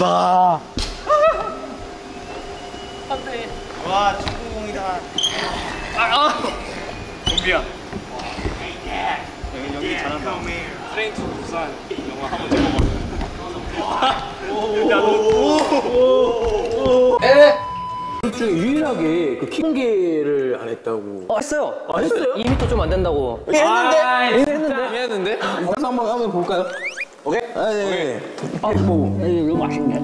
마. 안돼. 와 축구공이다. 아. 준비야. 여기 잘한다. 트레인 투 부산 영화 한번 찍어봐. 에. 중 유일하게 그 키 공개를 안 했다고. 했어요. 안 했어요? 2m 좀 안 된다고. 했는데? 벌써 한번 한번 볼까요? 오케이? 네. 이거 맛있네.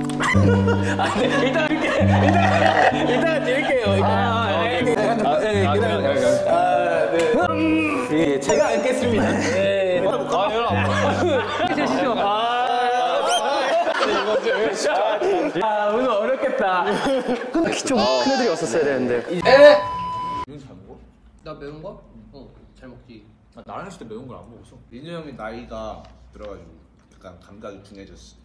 일단 드릴게요. 네. 제가 앉겠습니다. 네. 오늘 어렵겠다. 근데 좀 큰 애들이 왔었어야 되는데. 민우 잘 먹어? 나 매운 거? 잘 먹지. 나랑 했을 때 매운 걸 안 먹었어. 민우 형이 나이가 들어가지고 약간 감각이 둔해졌어.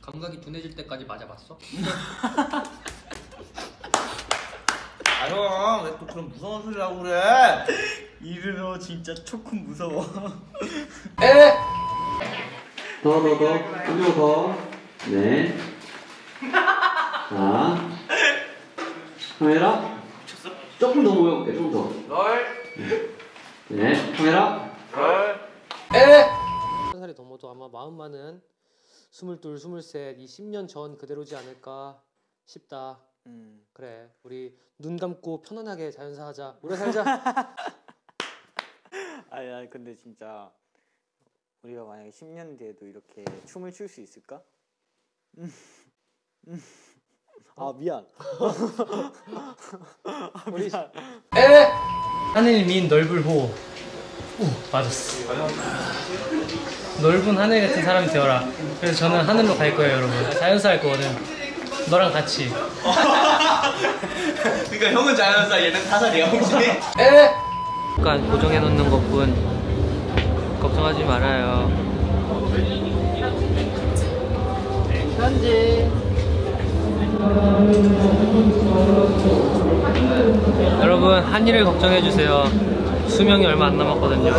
감각이 둔해질 때까지 맞아봤어? 아 형, 왜 또 그런 무서운 소리 하고 그래? 이르러 진짜 초큰 무서워. 더. 네. 자. 카메라. 조금 더 모여볼게, 조금 더. 네. 카메라. 한 살이 넘어도 아마 마음만은 22, 23, 이 10년 전 그대로지 않을까 싶다. 그래, 우리 눈 감고 편안하게 자연사 하자. 오래 살자. 아니, 근데 진짜 우리가 만약에 10년 뒤에도 이렇게 춤을 출 수 있을까? 아 미안. 우리 하늘 민 넓을 호. 오 맞았어. 넓은 하늘 같은 사람이 되어라. 그래서 저는 하늘로 갈 거예요, 여러분. 자연사 할 거거든. 너랑 같이. 그러니까 형은 자연사, 얘는 타살이야 혹시? 잠깐 고정해 놓는 것뿐. 걱정하지 말아요. 편지. 여러분 한일을 걱정해 주세요. 수명이 얼마 안 남았거든요.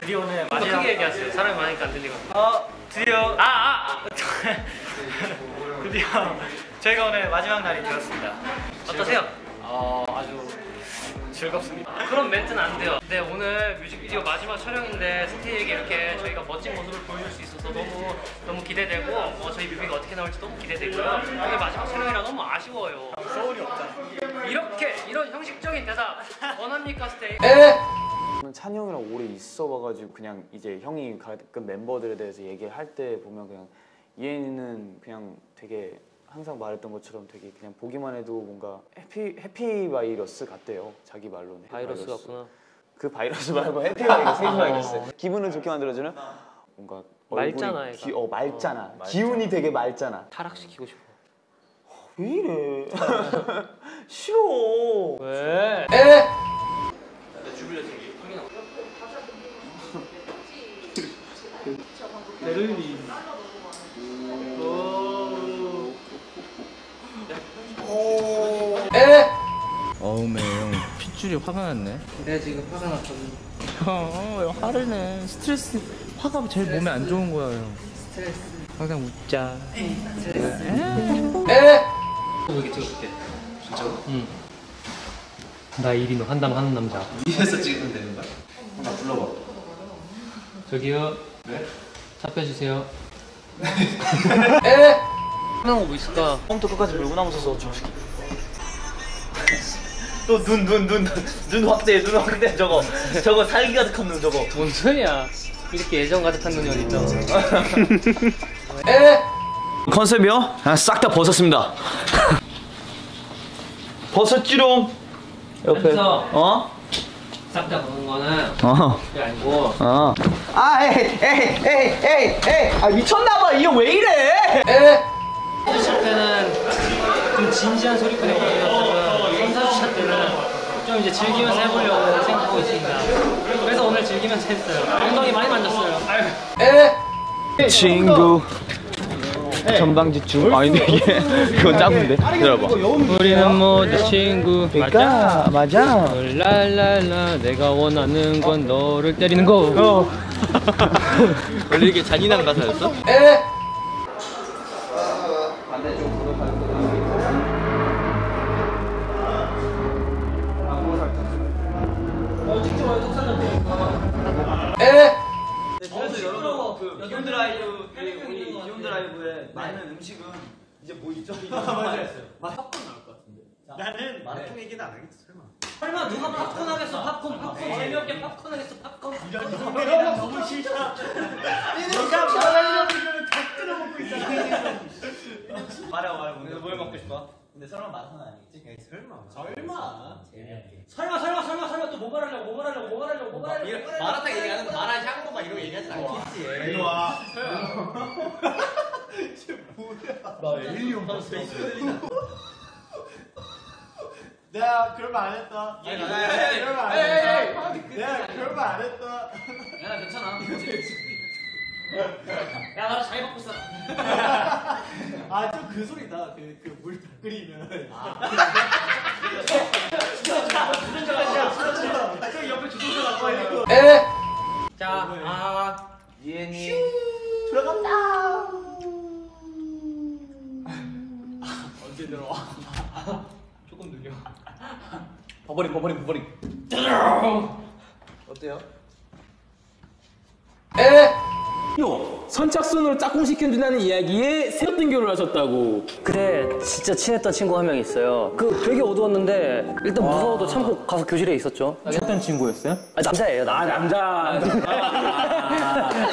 드디어는 마지막. 크게 얘기하세요. 사람이 많으니까 안 들리고. 드디어 드디어 저희가 오늘 마지막 날이 되었습니다. 어떠세요? 아주 즐겁습니다. 그런 멘트는 안 돼요. 네, 오늘 뮤직비디오 마지막 촬영인데 스테이에게 이렇게 저희가 멋진 모습을 보여줄 수 있어서 너무 기대되고 저희 뮤비가 어떻게 나올지 너무 기대되고요. 오늘 마지막 촬영이라 너무 아쉬워요. 서울이 없잖아. 이런 형식적인 대답 원합니까, 스테이? 저는 찬이 형이랑 오래 있어봐가지고 그냥 이제 형이 가끔 멤버들에 대해서 얘기할 때 보면 그냥 이엔이는 그냥 되게 항상 말했던 것처럼 되게 그냥 보기만 해도 뭔가 해피 바이러스 같대요. 자기 말로는 바이러스 같구나. 그 바이러스 말고 해피 바이러스, 해피 바이러스. 기분을 좋게 만들어주는 뭔가 맑잖아. 맑잖아. 기운이 되게 맑잖아. 타락시키고 싶어. 왜 이래? 싫어. 왜? 베를린. 어우 매 형 핏줄이 화가 났네. 내가 지금 화가 났거든. 형 화를 내. 스트레스. 화가 제일 몸에 안 좋은 거야 형. 스트레스. 항상 웃자. 스트레스. 이렇게 찍어줄게. 진짜로? 응. 나 이리 너 한담 하는 남자. 위에서 찍으면 되는 거야? 나 불러봐. 저기요. 네? 잡혀주세요. 하는 거 뭐 있을까? 처음부터 끝까지 물고 나무서서 정식이. 또 눈 확대, 눈 확대. 저거 살기 가득한 눈. 저거 뭔 소리야. 이렇게 예전 가득한 눈이 어딨죠. 컨셉이요? 싹 다 벗었습니다. 벗었지롱. 옆에 싹 다 벗은 거는 그게 아니고 아 미쳤나봐. 이 형 왜 이래. 사주샷 때는 좀 진지한 소리꾼이 오셨다면 사주샷 때는 좀 이제 즐기면서 해보려고 생각하고 있습니다. 그래서 오늘 즐기면서 했어요. 엉덩이 많이 만졌어요. 친구 전방지축. 아니 근데 이게 그건 짧은데? 들어봐. 우리는 모두 친구. 맞아 맞아. 랄랄라. 내가 원하는 건 너를 때리는 거. 원래 이렇게 잔인한 가사였어? 에! 반대쪽으로 가는 거 직접 와요, 독산한테. 에! 그래서 여러분, 그 비욘드라이브, 우리 비욘드라이브의 많은 음식은 이제 뭐 있죠? 맞아요. 팝콘 나올 것 같은데. 나는 마라톤 얘기는 안 하겠어, 설마. 설마 누가 팝콘 하겠어, 팝콘, 팝콘. 재미없게 팝콘 하겠어, 팝콘. 이런 너무 싫다. 너가 말하려고 이거는 다 끊어먹고 있잖아. 말해봐요, 오늘 뭘 먹고 싶어? 근데 설마 마라톤 아니겠지? 설마. 설마. 재미없게. 설마 또 뭐 말하려고. 마라탕 얘기하는 거, 마라 향고 막 이런 거 얘기하진 않겠지. 이리 와. 쟤 뭐야? 나 엘리온 봤어. 내가 그런 말 안 했다. 내가 그런 말 안 했다. 야, 괜찮아. 야, 나랑 잘 먹고 있어. 아, 좀 그 소리다. 그 물 다 끓이면. 주전자. 저기 옆에 주전자 나와 있는 거. 에. 자, 아, 예니. 들어간다. 언제 들어와? 조금 느려. 버버링. 어때요? 에. 선착순으로 짝꿍 시켜준다는 이야기에 새벽 등교를 하셨다고. 그때 진짜 친했던 친구 한 명 있어요. 그 되게 어두웠는데 일단 무서워도 참고 가서 교실에 있었죠. 어떤 친구였어요? 아, 남자예요. 남자.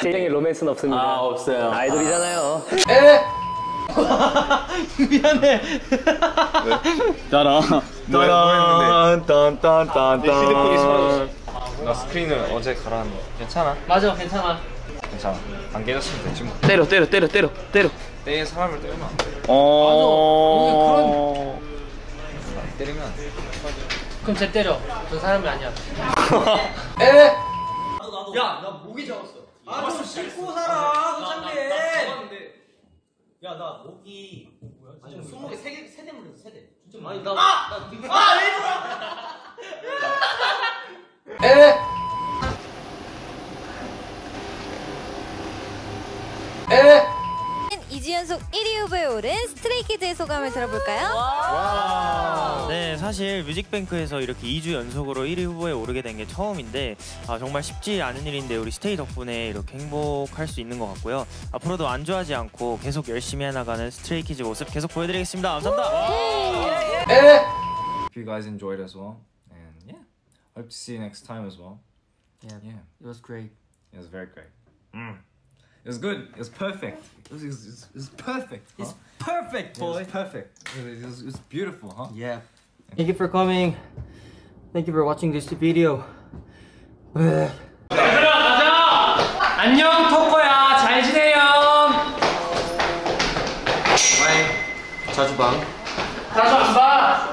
제 인생에 로맨스는 없습니다. 아, 없어요. 아이돌이잖아요. 미안해. 나 스크린을 어제 갈았는데 괜찮아? 맞아, 괜찮아. 괜찮아. 안 깨졌으면 되지 뭐. 때려. 때 사람을 때리면 안 돼. 어. 맞아. 그런. 때리면 안 돼. 그럼 쟤 때려. 저 사람이 아니야. 에. 야, 나 모기 잡았어. 아, 좀 씻고 살아. 도착해. 야, 나 모기. 뭐야? 아니, 손목에 세 대 물렸어. 세 대. 진짜 많이. 나. 에. 이지연속 1위 후보에 오른 스트레이키즈의 소감을 들어볼까요? 와우. 네, 사실 뮤직뱅크에서 이렇게 2주 연속으로 1위 후보에 오르게 된 게 처음인데 정말 쉽지 않은 일인데 우리 스테이 덕분에 이렇게 행복할 수 있는 것 같고요. 앞으로도 안 좋아하지 않고 계속 열심히 해나가는 스트레이키즈 모습 계속 보여드리겠습니다. 감사합니다. If you guys enjoyed as well, and yeah, hope to see you next time as well. Yeah, it was great. It was very great. It was good. It was perfect. It was perfect. Huh? It's perfect, boy. It's perfect. It was beautiful, huh? Yeah. Thank you for coming. Thank you for watching this video. 얘들아, 가자. 안녕, 토코야. 잘 지내요. Bye. 자주 봐.